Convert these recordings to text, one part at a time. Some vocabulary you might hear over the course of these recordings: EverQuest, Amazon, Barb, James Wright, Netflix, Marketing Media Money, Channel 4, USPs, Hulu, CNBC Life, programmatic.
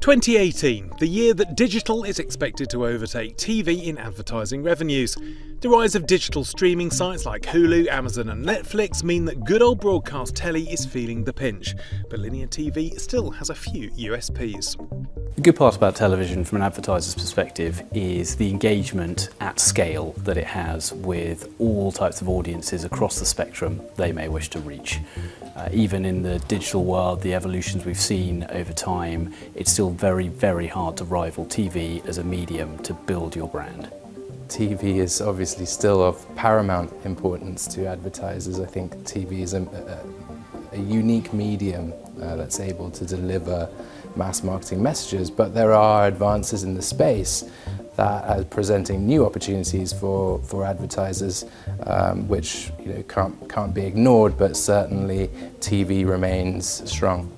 2018, the year that digital is expected to overtake TV in advertising revenues. The rise of digital streaming sites like Hulu, Amazon and Netflix mean that good old broadcast telly is feeling the pinch, but linear TV still has a few USPs. The good part about television from an advertiser's perspective is the engagement at scale that it has with all types of audiences across the spectrum they may wish to reach. Even in the digital world, the evolutions we've seen over time, it's still very, very hard to rival TV as a medium to build your brand. TV is obviously still of paramount importance to advertisers. I think TV is a unique medium that's able to deliver mass marketing messages, but there are advances in the space that are presenting new opportunities for advertisers, which can't be ignored, but certainly TV remains strong.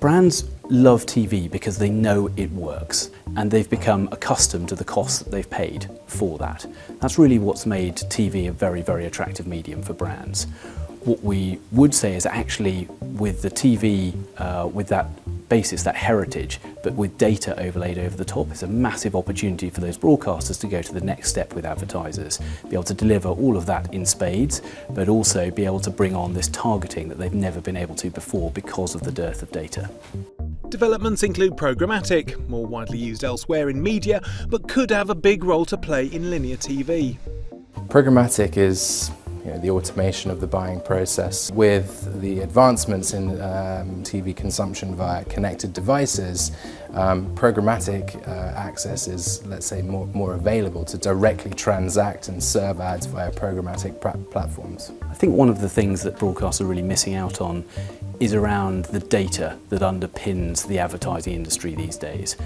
Brands love TV because they know it works, and they've become accustomed to the costs that they've paid for that. That's really what's made TV a very, very attractive medium for brands. What we would say is actually with the TV, with that basis, that heritage, but with data overlaid over the top, it's a massive opportunity for those broadcasters to go to the next step with advertisers, be able to deliver all of that in spades, but also be able to bring on this targeting that they've never been able to before because of the dearth of data. Developments include programmatic, more widely used elsewhere in media, but could have a big role to play in linear TV. Programmatic is the automation of the buying process. With the advancements in TV consumption via connected devices, programmatic access is, let's say, more available to directly transact and serve ads via programmatic platforms. I think one of the things that broadcasts are really missing out on is around the data that underpins the advertising industry these days.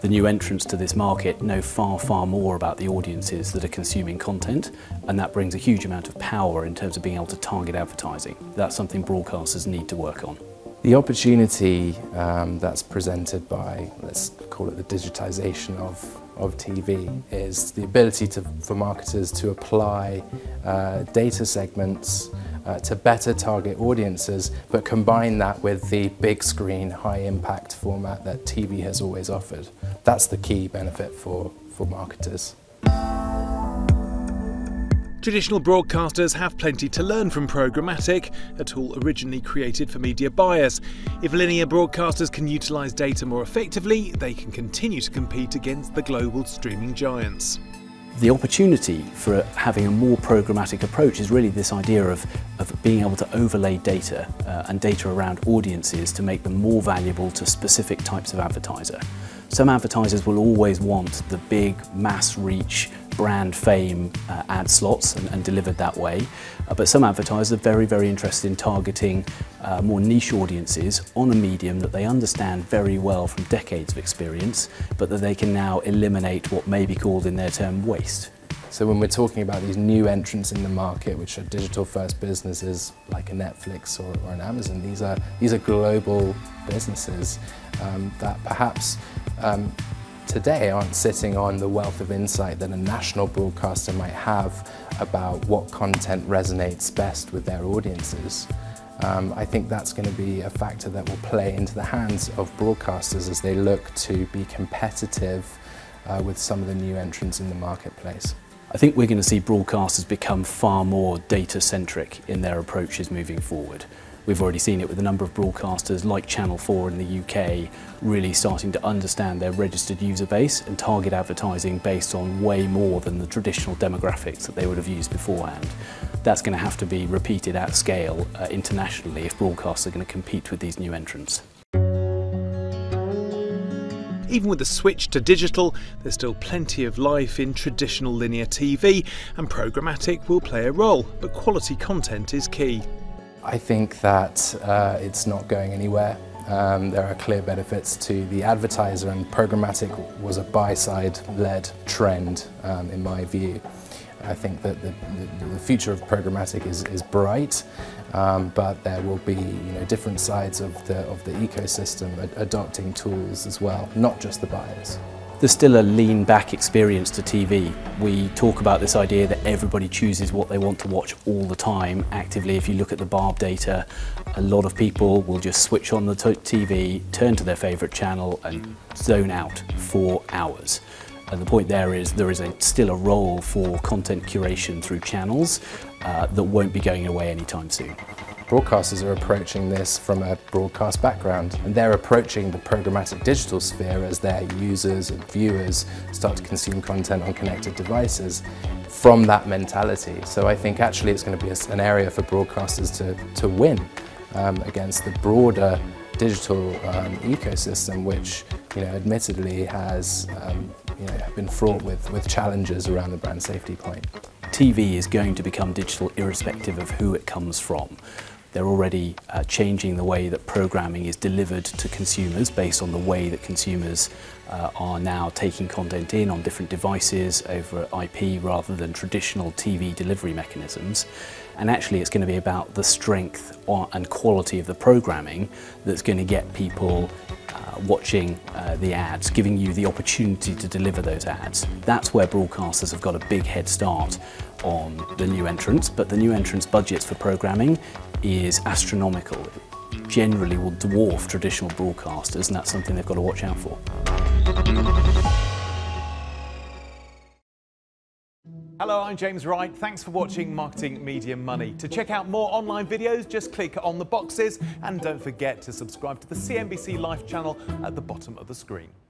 The new entrants to this market know far, far more about the audiences that are consuming content, and that brings a huge amount of power in terms of being able to target advertising. That's something broadcasters need to work on. The opportunity that's presented by, let's call it the digitisation of TV, is the ability for marketers to apply data segments to better target audiences, but combine that with the big screen, high impact format that TV has always offered. That's the key benefit for marketers. Traditional broadcasters have plenty to learn from programmatic, a tool originally created for media buyers. If linear broadcasters can utilise data more effectively, they can continue to compete against the global streaming giants. The opportunity for having a more programmatic approach is really this idea of being able to overlay data and data around audiences to make them more valuable to specific types of advertiser. Some advertisers will always want the big mass reach, brand fame ad slots and delivered that way, but some advertisers are very, very interested in targeting more niche audiences on a medium that they understand very well from decades of experience, but that they can now eliminate what may be called in their term waste. So when we're talking about these new entrants in the market, which are digital first businesses like a Netflix or an Amazon, these are global businesses that perhaps today aren't sitting on the wealth of insight that a national broadcaster might have about what content resonates best with their audiences. I think that's going to be a factor that will play into the hands of broadcasters as they look to be competitive with some of the new entrants in the marketplace. I think we're going to see broadcasters become far more data-centric in their approaches moving forward. We've already seen it with a number of broadcasters like Channel 4 in the UK really starting to understand their registered user base and target advertising based on way more than the traditional demographics that they would have used beforehand. That's going to have to be repeated at scale internationally if broadcasts are going to compete with these new entrants. Even with the switch to digital, there's still plenty of life in traditional linear TV, and programmatic will play a role, but quality content is key. I think that it's not going anywhere. There are clear benefits to the advertiser, and programmatic was a buy-side led trend in my view. I think that the future of programmatic is bright, but there will be different sides of the ecosystem adopting tools as well, not just the buyers. there's still a lean back experience to TV. We talk about this idea that everybody chooses what they want to watch all the time actively. If you look at the Barb data, a lot of people will just switch on the TV, turn to their favourite channel and zone out for hours. And the point there is still a role for content curation through channels that won't be going away anytime soon. Broadcasters are approaching this from a broadcast background, and they're approaching the programmatic digital sphere as their users and viewers start to consume content on connected devices from that mentality. So I think actually it's going to be an area for broadcasters to win against the broader digital ecosystem, which admittedly has been fraught with challenges around the brand safety point. TV is going to become digital irrespective of who it comes from. They're already changing the way that programming is delivered to consumers based on the way that consumers are now taking content in on different devices over IP rather than traditional TV delivery mechanisms. And actually it's going to be about the strength and quality of the programming that's going to get people watching the ads, giving you the opportunity to deliver those ads. That's where broadcasters have got a big head start on the new entrants, but the new entrants' budgets for programming is astronomical. It generally will dwarf traditional broadcasters, and that's something they've got to watch out for. Hello, I'm James Wright. Thanks for watching Marketing Media Money. To check out more online videos, just click on the boxes and don't forget to subscribe to the CNBC Life channel at the bottom of the screen.